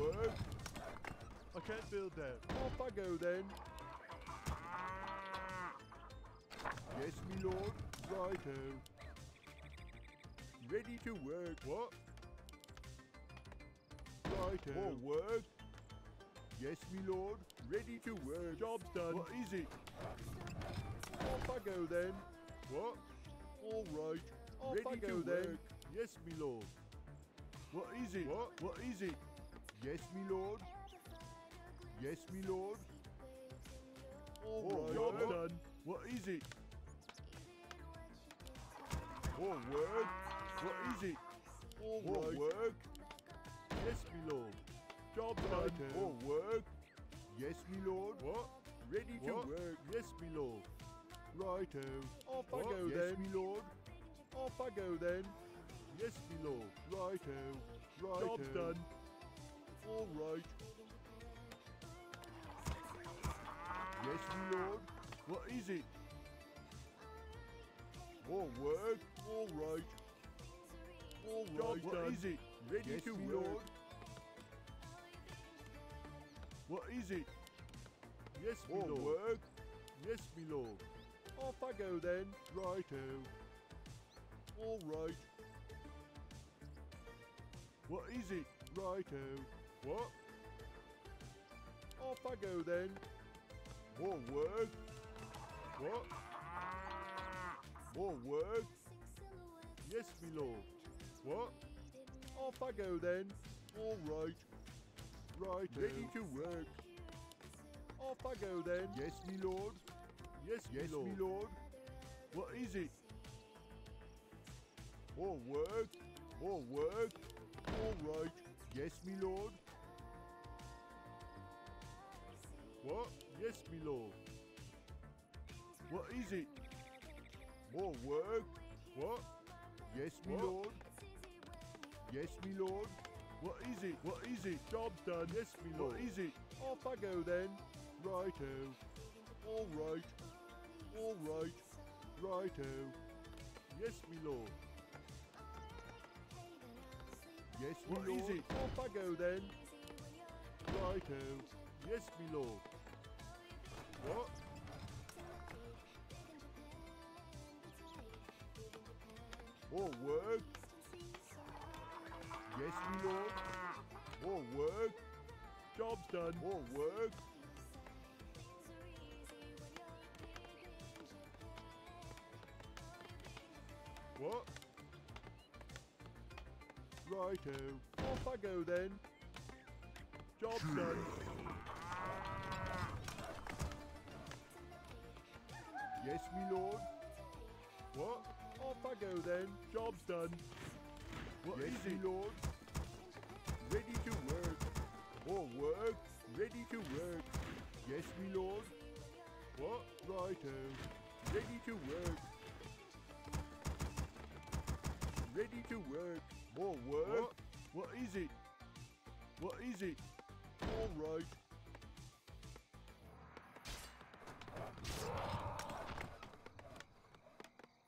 work. I can't build that. Off I go then. Yes, me lord. Righto. Ready to work. What? Righto. More work. Yes, me lord. Ready to work. Job's done. What is it? Off I go then. What? All right. Off ready I go to then. Work. Yes, me lord. What is it? What? What is it? Yes, me lord. Yes, me lord. All right. Job done. What is it? All work. What is it? All right. Work. Yes, me lord. Job done. All work. Yes, me lord. What? Ready what? To work. Yes, me lord. Righto. Off what? I go yes, then. Yes, me lord. Off I go then. Yes, me lord. Righto. Righto. Job's done. All right. Yes, me lord. What is it? More work. All right. All right. Job's what done. Is it? Ready yes, to me work. Lord. What is it? Yes, me lord. Work. Yes, me lord. Off I go then. Righto. All right. What is it? Righto. What? Off I go then. More work. What? More work. Yes, me lord. What? Off I go then. All right. Righto. Ready to work. Off I go then. Yes, me lord. Yes, yes, me lord. Me lord. What is it? More work, more work. All right. Yes, me lord. What? Yes, me lord. What is it? More work. What? Yes, me lord. Yes, me lord. What is it? What is it? Job's done. Yes, me lord. What is it? Off I go then. Righto. All right. All right. Righto. Yes, me lord. Yes, me what lord. Is it? Off I go then. Righto. Yes, me lord. What? More work. Yes, me lord. More work. Job's done. More work. What? Righto. Off I go then. Job done. Yes, me lord. What? Off I go then. Job's done. What yes, is it, lord? Ready to work. More work. Ready to work. Yes, me lord. What? Righto. Ready to work. Ready to work. More work. What is it? What is it? All right.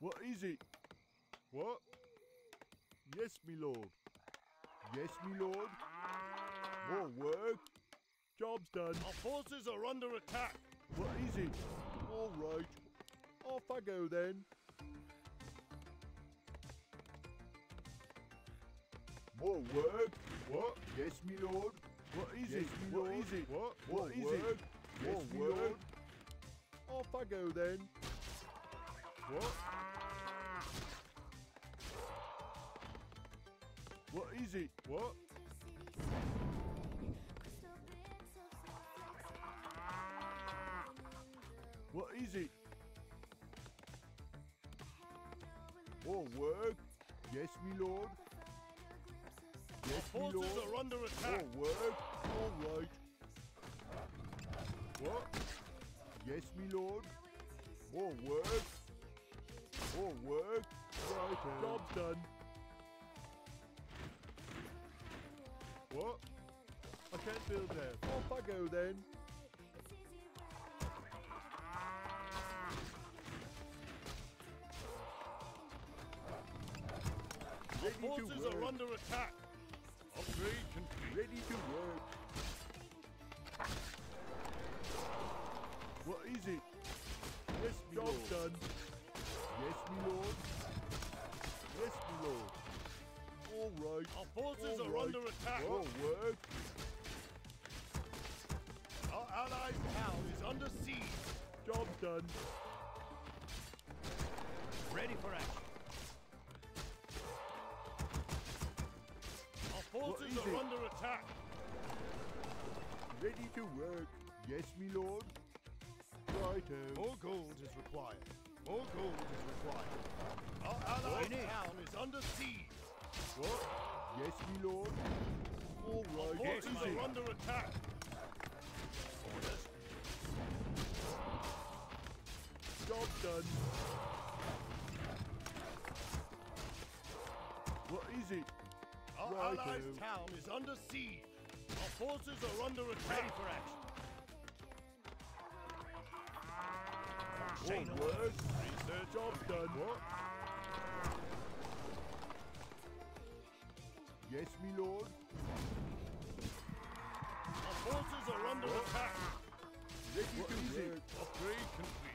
What is it? What? Yes, me lord. Yes, me lord. More work. Job's done. Our forces are under attack. What is it? All right. Off I go then. More work. What? Yes, me lord. What is yes, it? Me what lord. Is it? What? What is work. It? Yes, me lord. Lord. Off I go then. What? What is it? What? What is it? More work. Yes, me lord. Yes, forces are under attack. More work. All right. What? Yes, me lord. More work. More work. Right. Job's done. What? I can't build that. Off I go then. Ready forces to work. Are under attack. Upgrade complete. ready to work. What is it? Yes, me lord. Done. Yes, me lord. Yes, me lord. All right. Our forces are under attack. All work. Our allied town is under siege. Job done. Ready for action. Our forces are under attack. Ready to work. Yes, me lord. Righto. More gold is required. More gold is required. Our allied town is under siege. What? Yes, me lord. All right. Our forces are under attack. Job done. What is it? Our allies' town is under siege. Our forces are under attack. Ready for action. What work? Research. Job done. What? Yes, me lord. Our forces are under attack. Ready to work. Upgrade complete.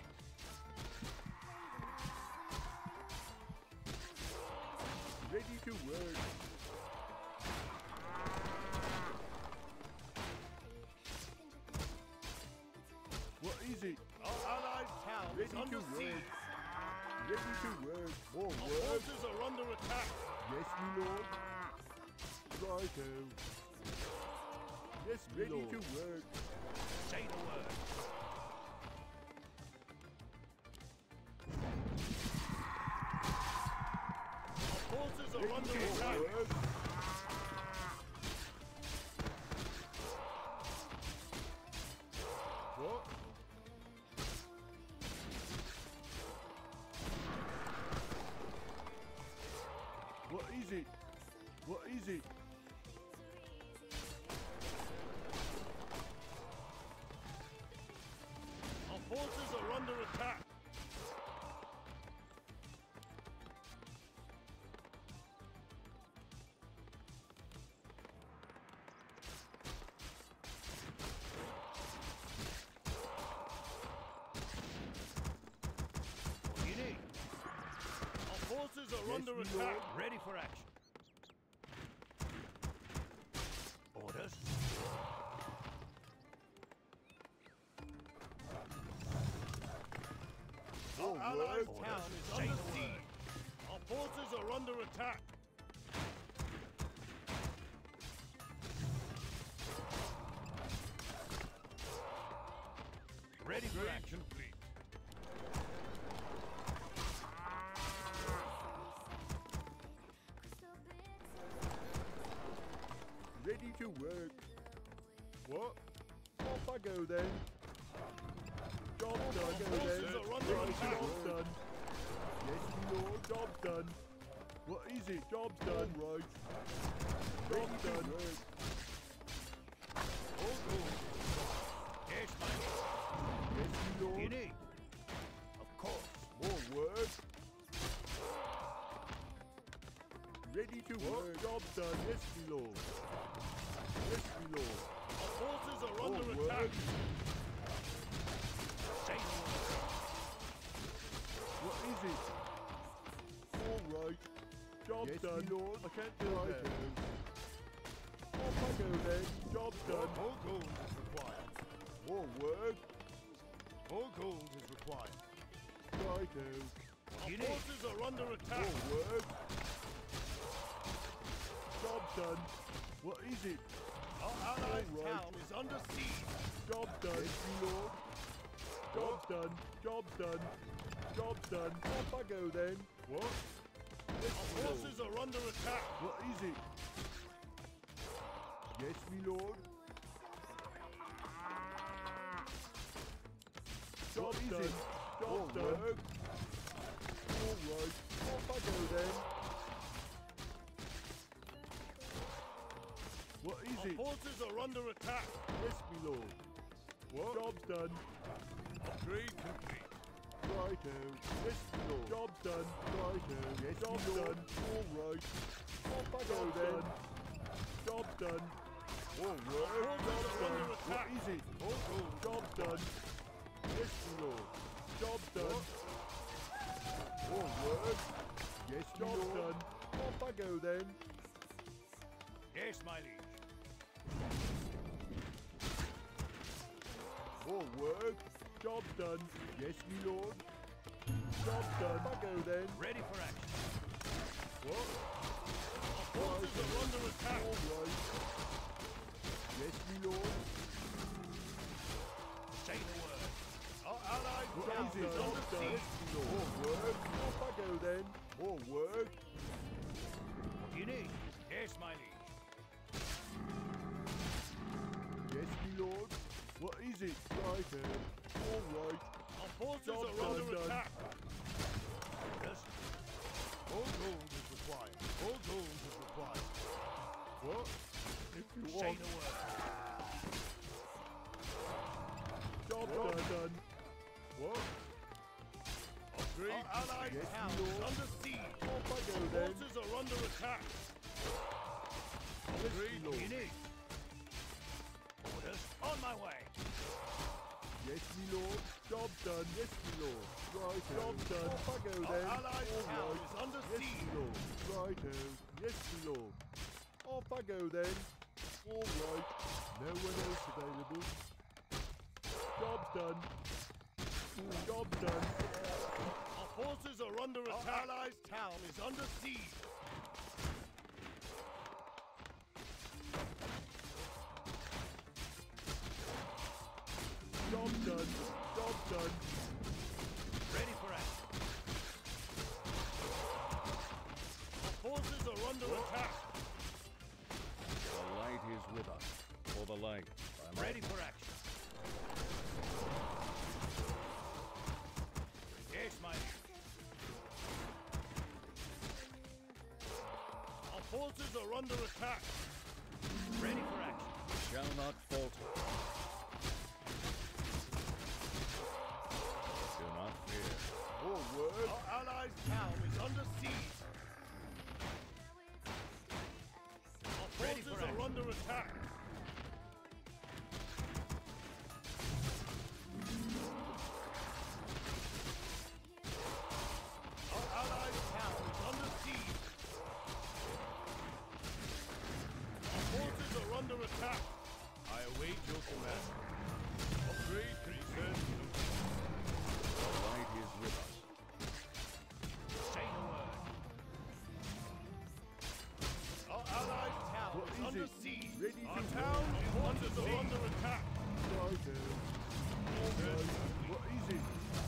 Ready to work. What is it? Our allies' town is under siege. Ready to work. More work. Our forces are under attack. Yes, me lord. Righto. Yes, me lord. Ready to work. Say the word. Forces are under attack. What? What is it? What is it? Our forces are under attack. Forces are under attack. Lord. Ready for action. Orders. Our allies' town is under siege. Our forces are under attack. Ready for action, please. Ready to work. What? Off I go then. Job done. Job done. Yes, me lord. Job done. What is it? Job's done. All right. Job done. All good. Yes, my lord. Yes, me lord. You need. Of course. More work. Ready to work. Job done. Yes, me lord. Yes, me lord. Our forces are under attack. What is it? All right. Job done. Me lord. I can't do it. Off I go then. Job done. More gold is required. More work. More gold is required. Righto. Our forces are under attack. More work. Job done. What is it? Our allies' town is under siege. Job done, yes, me lord. Job done. Job done. Job done. Off I go then. What? Yes, our forces are under attack. What is it? Yes, me lord. Job done. Job done. All right. Off I go then. What is it? Our forces are under attack. Yes, me lord. What? Job's done. Upgrade complete. Righto. Yes, me lord. Job's done. Righto. Yes, job's done. All right. Off I go then. Job's done. Easy. Job done. Yes, Lord. Job done. All right. Yes, job done. Off I go then. Yes, my liege. All right. Job done. Yes, me lord. Job done. Off I go then. Ready for action. What? Our forces are under attack. All right. Yes, me lord. Say the word. Our allies are under siege. More work. Off I go then. More work. You need. Yes, my liege. Yes, me lord. What is it? Right there. All right. Our forces are under attack. Yes. All gold is required. All gold is required. What? If you want. Say the word. Job done. What? Our allied towns under siege. Our forces are under attack. Agreed, Lord. Orders on my way. Yes, me lord. Job done. Yes, me lord. Right, job done. Off I go then. Our allied town is under siege. Right, yes, me lord. Off I go then. All right. No one else available. Job done. Job done. Our forces are under attack. Our allies' town is under siege. Job done. Job done. Ready for action. Our forces are under attack. The light is with us. For the light. Ready for action. Yes, my liege. Our forces are under attack. Ready for action. Shall not falter. Do not fear. Forward. Our allies' town is under siege. Our forces are under attack. Under attack. I await your command. Upgrade princess. The light is with us. Say the word. Our allied town is under siege. Our town is under attack. What is it?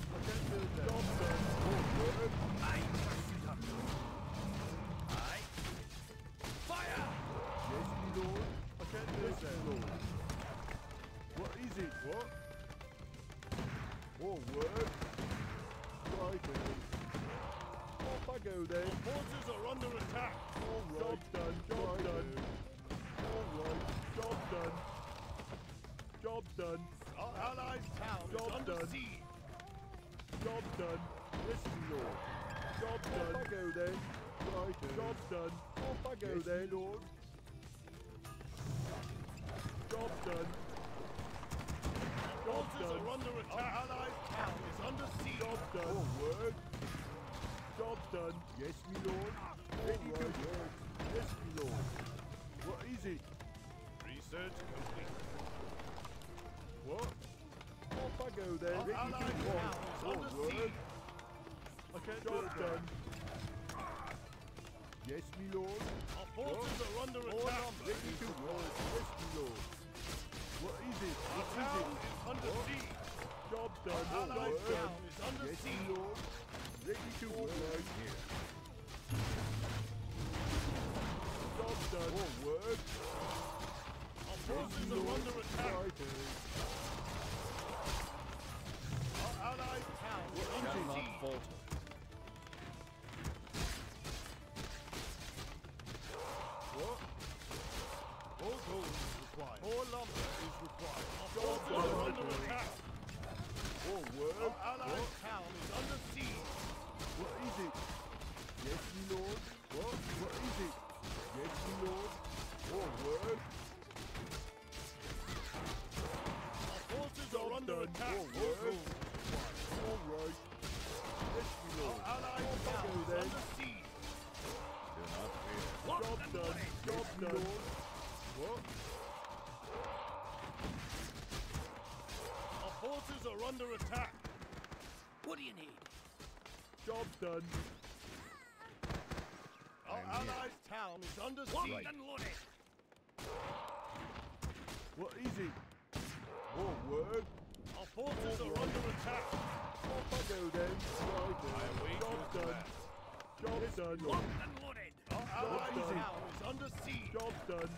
I can't build that. I trust you, Captain. I fire. Yes, me lord. Yes, Lord. What is it? What? More work. Right then. Off I go then. Our forces are under attack. All right. Job done. Job done. All right. Job done. Job done. Our allies' town is under siege. Job done. Listen, Lord. Job done. Off I go then. Right then. Job done. Off I go then, Lord. Job done. Job done. Are under attack. Our allies' town is under siege. Job done. Forward. Job done. Yes, me lord. Ready to work. Yes, me lord. What is it? Research complete. What? Off I go there. Ready to work. Forward. Job done. Yes, me lord. Our forces are under attack. Ready to work. Yes, me lord. What is it? Our town is under siege. Job done. Our allied town is under siege. Yes, lord. Ready to work. Job done. Forward. Our forces are under attack. Our allied town is under siege. What? All gold is required. All lumber is required. All gold is under attack. All work. Our allied town is under siege. What is it? Yes, me lord. What? What is it? Yes, me lord. All work. under attack. All right. Let's go then. Job done. Job done. What? Our forces are under attack. What do you need? Job done. Our allies' town is under siege. Locked and loaded. What is it? More work. Our forces are under attack. Off I go then. Right. Job done. Job done. Locked and loaded. Our town is under siege. Job done.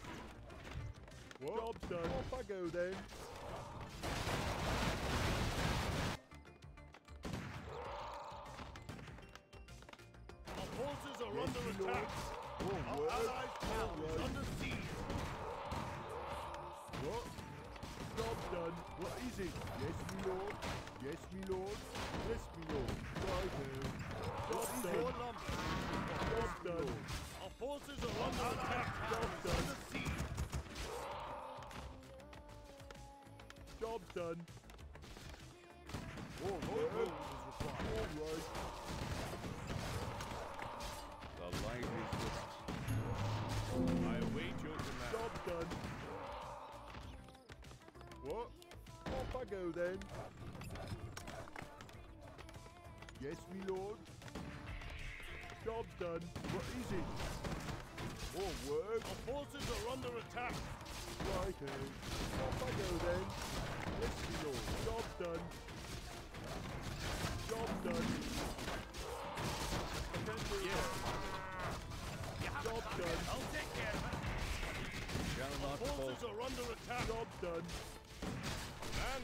What? Job done. Off I go then. Our forces are under attack. Our allies' town is under siege. What? Job done. What is it? Yes, me lord. Yes, me lord. Yes, me lord. Right there. Job done. Job done. Forces are under attack. Job done. Job done. All right. The line is lost. I await your command. Job done. What? Off I go then. Yes, me lord. Job done. What is it? More work. Our forces are under attack. Righto. Off I go then. Yes, me lord. Job done. Job done. Job done. I'll take care of it. Our forces are under attack. Job done. And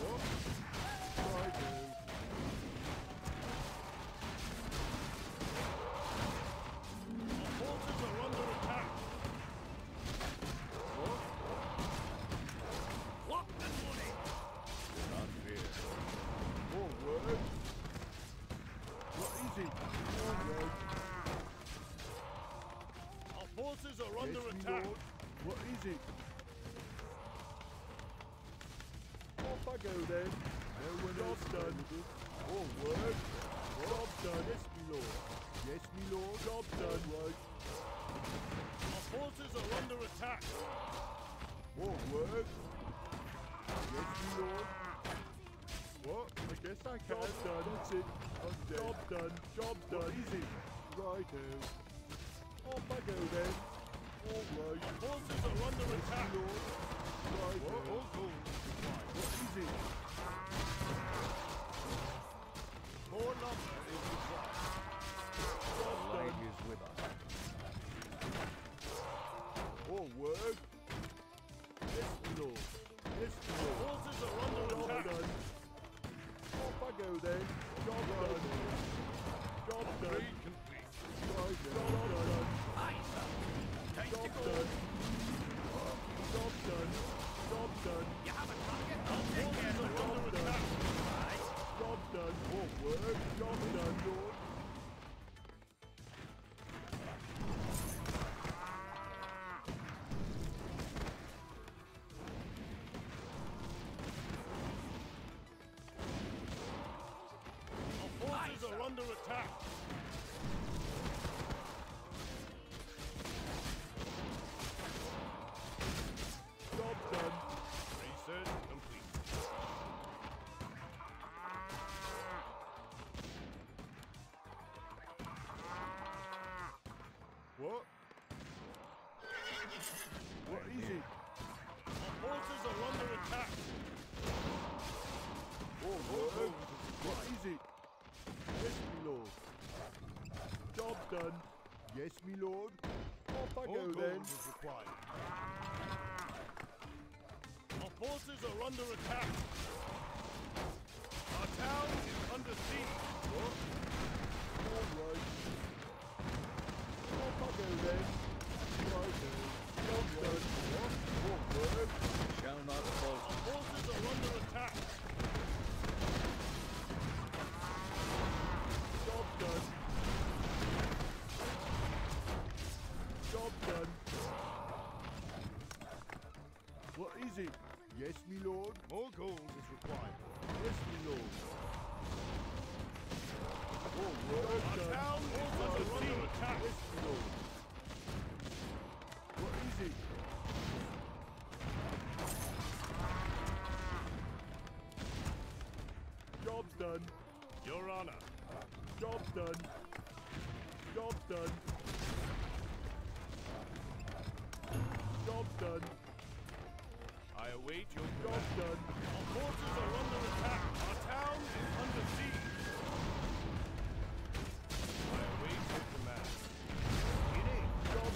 What is it? Off I go then. Job's done. All work. Job's done. Yes, me lord. Yes, me lord. Job's done. Our forces are under attack. All work. Yes, me lord. What? I guess I can. Job's done. That's it. Job done. Job done. Easy. Righto. Off I go then. All right. Our forces are under attack. Right. What is it? More lumber is required. The line is with us. All work. Yes, my lord. Yes, my lord. Our forces are under attack. Done. Off I go then. Job done. Job done. Job done. Job done. You have a target? I'll take care of it. Job done. All work. Job done, Lord. Our forces are under attack. Done. Yes, me lord. Off I go then. Our forces are under attack. Our town is under siege. What? All right. Off I go then. Shall not fall. Our forces are under attack. Job done. Job done. What is it? Yes, my lord. More gold is required. Yes, my lord. Our town is under sea attack. Yes, my lord. What is it? Job's done. Your honor. Job's done. Job's done. Job's done. I await your job done. Our forces are under attack. Our town is under siege. I await your command. It ain't job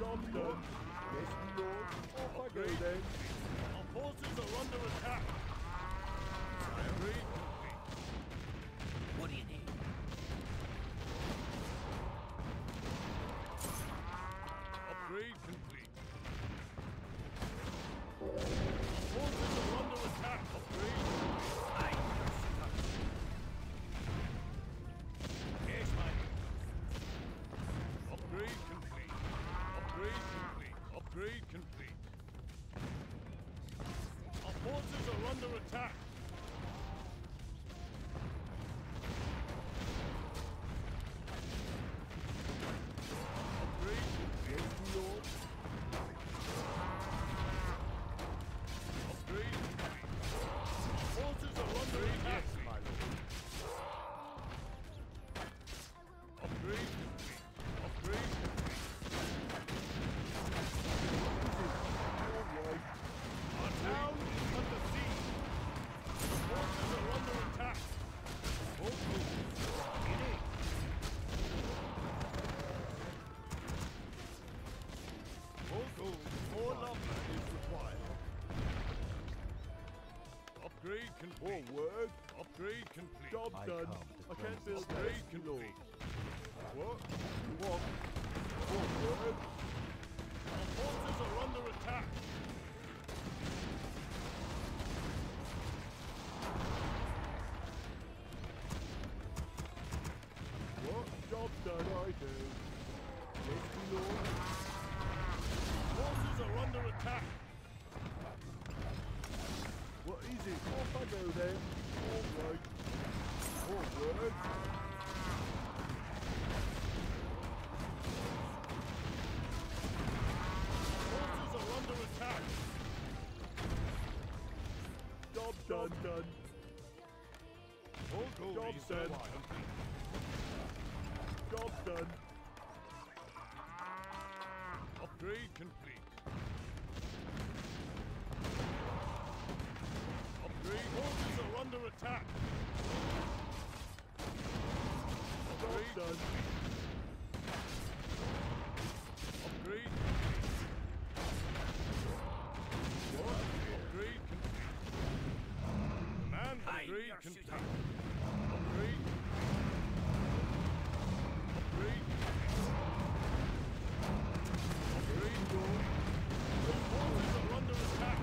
done. Job done. Yes, my lord. Off I go then. Our forces are under attack. I await. What do you need? Upgrade complete. Forces are under attack. Upgrade. Yes, my upgrade complete. Upgrade complete. Upgrade complete. Our forces are under attack. Complete. More work. Upgrade complete. Job done. I can't build upgrade complete. What? What? More work. Our forces are under attack. What? Job done. I do. Yes, my lord. Forces are under attack. What is it? Off I go then. Alright. Forward. Forces are under attack. Job done. Done. All gold is done. Job done. Upgrade complete. Forces are under attack. Upgrade done. Upgrade. What? Upgrade complete. Command upgrade complete. Upgrade. Upgrade. Upgrade goal. The forces are under attack.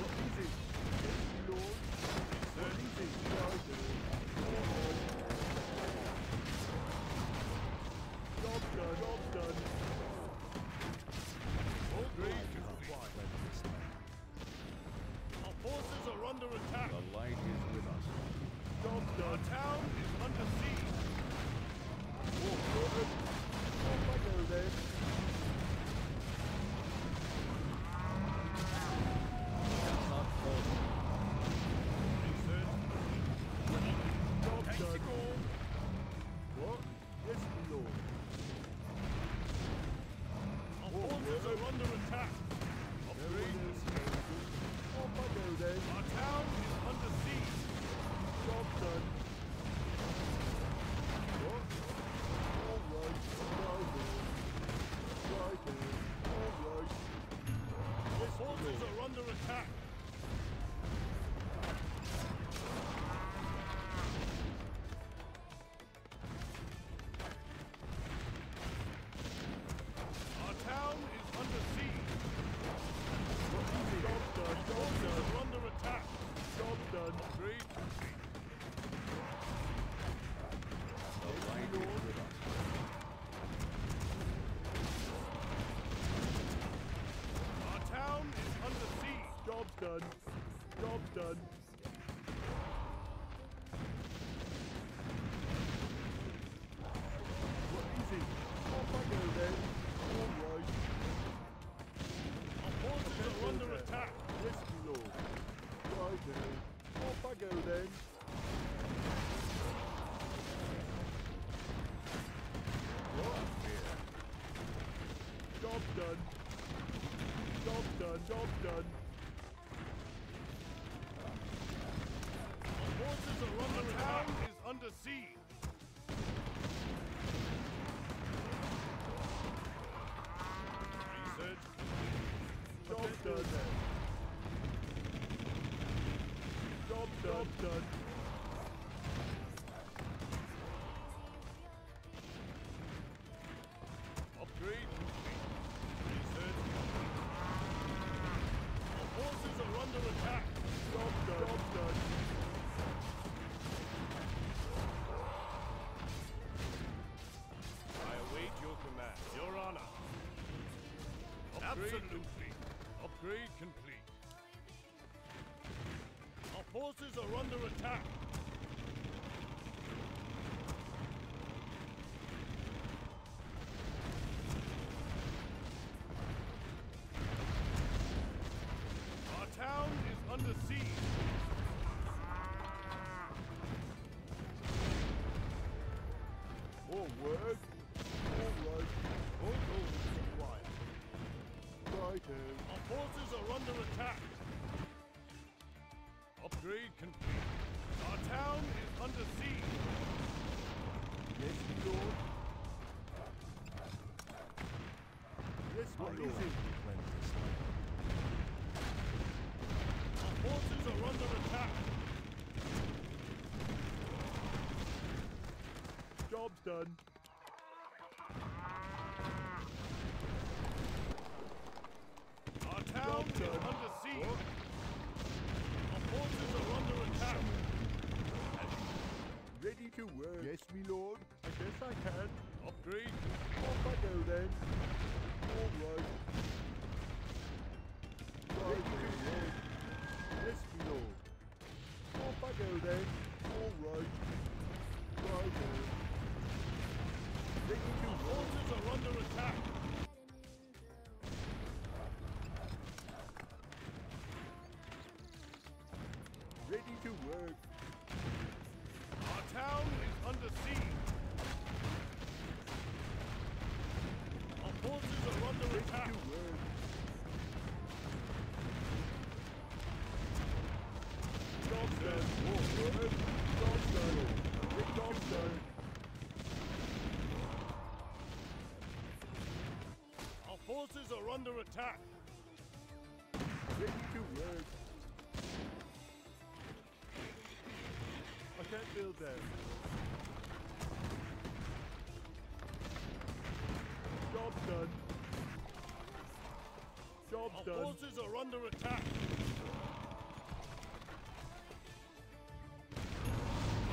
What is it? Yes, my lord. What is it? done. Well, easy. Off I go then. Alright. Our forces are under attack. Yes, my lord. Right then. Off I go then. Right. Job done. Job done. Job done. The town is under siege. Research. Job done. Job done. Upgrade. Research. Our forces are under attack. Job done. Job done. Your Honor. Upgrade absolutely. Upgrade complete. Our forces are under attack. Our town is under siege. More work. Our forces are under attack. Upgrade complete. Our town is under siege. Yes, my lord. Yes, my lord. Our forces are under attack. Job done. Town is under siege. Our forces are under attack. Ready to work. Yes, me lord. I guess I can. Upgrade. Off I go then. All right. Ready to work. Yes, me lord. Off I go then. All right. Right there. Ready to work. Our forces are under attack. Ready to work. Our town is under siege. Our forces are under attack. Ready to work. Job done. Job done. Job done. Our forces are under attack. Ready to work. Can't build them. Job done. Job done. Our forces are under attack.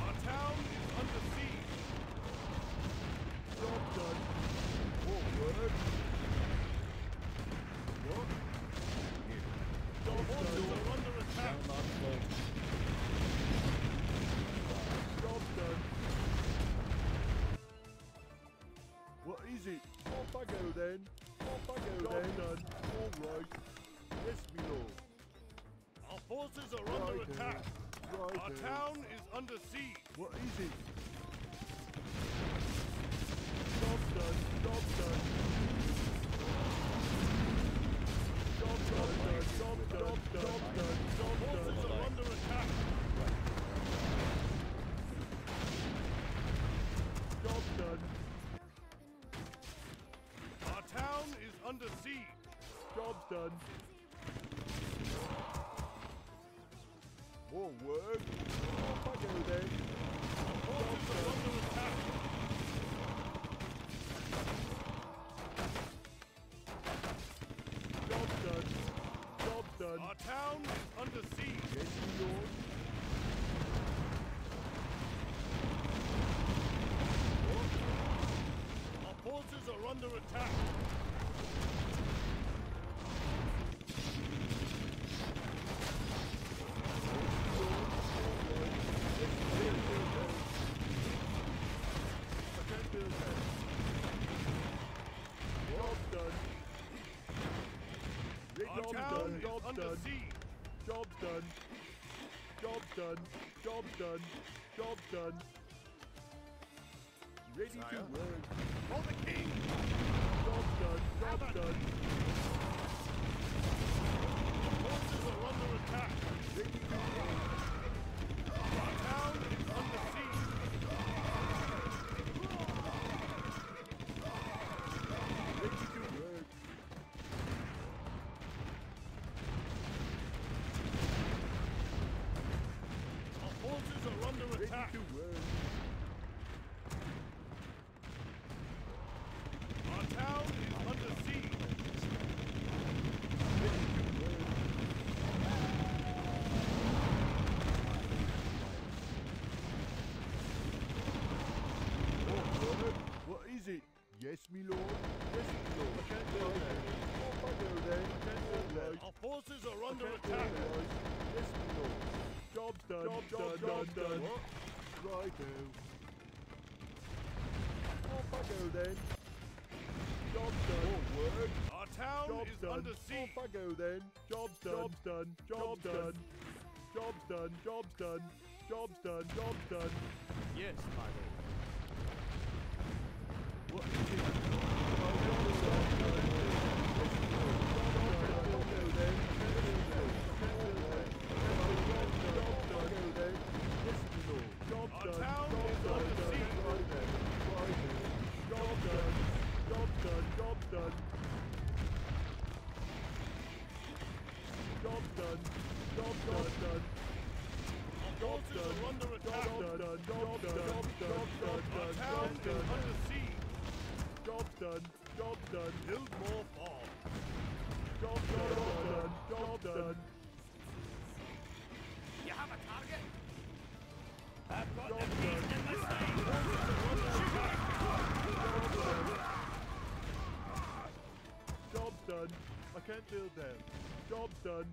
Our town is under siege. Job done. Forward. What? Job done. Our forces are under attack. What is it? Off I go then. Off I go then. Done. All right. Yes, me lord. Our forces are right under attack. Right our town is under siege. What is it? Job done. Job done. Job done. Job done. Job done. Job done. Forces are under attack. Job done. Our town is under siege. Job done. More work. Off I go then. Our forces are under attack. Job done. Job done. Our town is under siege. Yes, my lord. Forces are under attack. Job done. Ready to work. On the king. Job done. Forces are under attack. Ready to work. Our town is under siege. Ready to work. Our forces are under attack. Ready to work. Yes, my lord. Yes, my lord. Our forces are under attack. Yes, my lord. Job done. Right now. Off I go then. Job done. Work. Our town is under siege. Off I go then. Job's done. Yes, my lord. What is it? Job done. Hillsmore Fall. Job done. You have a target? I've got the keys in my sleeve. Job done. I can't build them. Job done.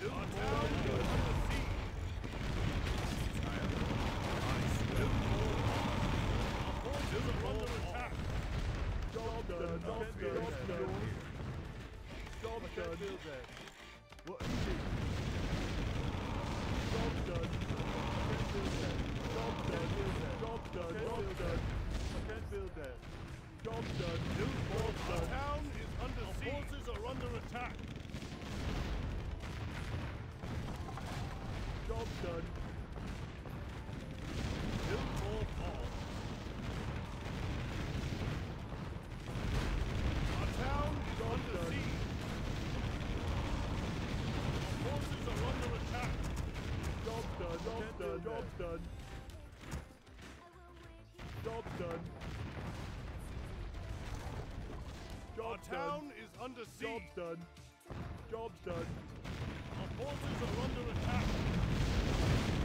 Hillsmore. Job done. Our town is under siege. Our forces are under attack. Job done. Hillsmore Fall. Our town is under siege. Our forces are under attack. Job done. Our town is under siege. Job's done. Our forces are under attack.